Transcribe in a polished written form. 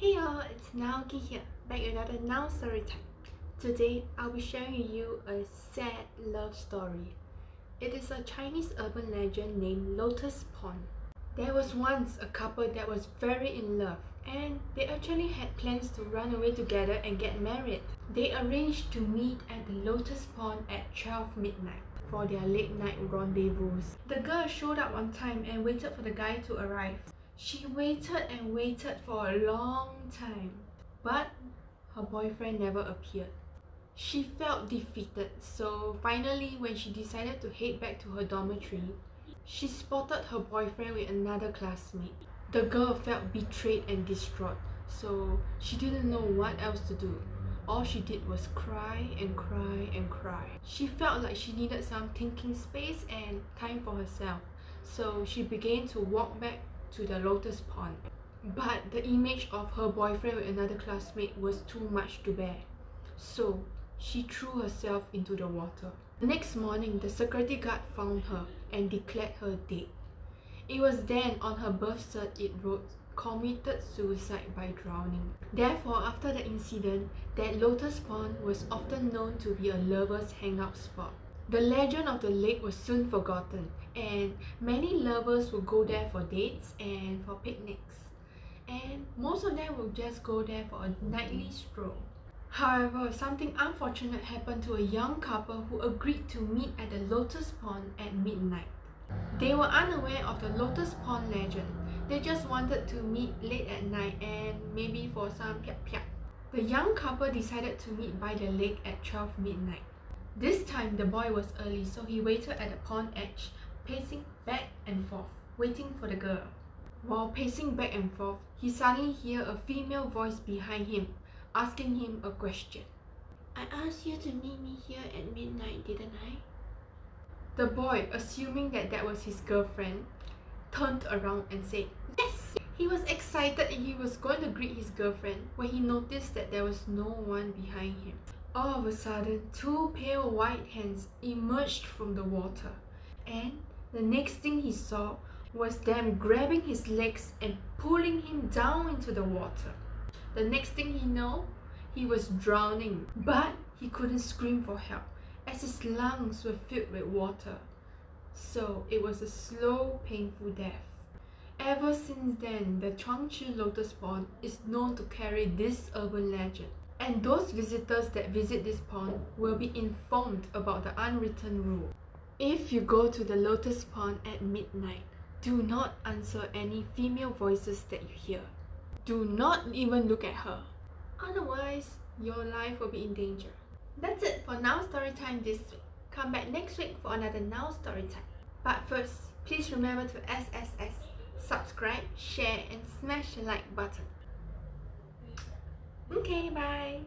Hey y'all, it's Naoki here, back another Nao Storytime. Today, I'll be sharing you a sad love story. It is a Chinese urban legend named Lotus Pond. There was once a couple that was very in love, and they actually had plans to run away together and get married. They arranged to meet at the Lotus Pond at 12 midnight for their late night rendezvous. The girl showed up on time and waited for the guy to arrive. She waited and waited for a long time, but her boyfriend never appeared. She felt defeated, so finally when she decided to head back to her dormitory, she spotted her boyfriend with another classmate. The girl felt betrayed and distraught, so she didn't know what else to do. All she did was cry and cry and cry. She felt like she needed some thinking space and time for herself, so she began to walk back to the Lotus Pond. But the image of her boyfriend with another classmate was too much to bear, so she threw herself into the water. The next morning, the security guard found her and declared her dead. It was then on her birth cert it wrote, "Committed suicide by drowning." Therefore, after the incident, that Lotus Pond was often known to be a lover's hangout spot. The legend of the lake was soon forgotten, and many lovers would go there for dates and for picnics, and most of them would just go there for a nightly stroll. However, something unfortunate happened to a young couple who agreed to meet at the Lotus Pond at midnight. They were unaware of the Lotus Pond legend. They just wanted to meet late at night and maybe for some piak-piak. The young couple decided to meet by the lake at 12 midnight. This time, the boy was early, so he waited at the pond edge, pacing back and forth, waiting for the girl. While pacing back and forth, he suddenly heard a female voice behind him, asking him a question. "I asked you to meet me here at midnight, didn't I?" The boy, assuming that was his girlfriend, turned around and said, "Yes!" He was excited and he was going to greet his girlfriend when he noticed that there was no one behind him. All of a sudden, two pale white hands emerged from the water, and the next thing he saw was them grabbing his legs and pulling him down into the water. The next thing he knew, he was drowning, but he couldn't scream for help as his lungs were filled with water. So it was a slow, painful death. Ever since then, the Chongqing Lotus Pond is known to carry this urban legend. And those visitors that visit this pond will be informed about the unwritten rule. If you go to the Lotus Pond at midnight, do not answer any female voices that you hear. Do not even look at her. Otherwise, your life will be in danger. That's it for Now Storytime this week. Come back next week for another Now Storytime. But first, please remember to SSS, subscribe, share and smash the like button. Okay, bye!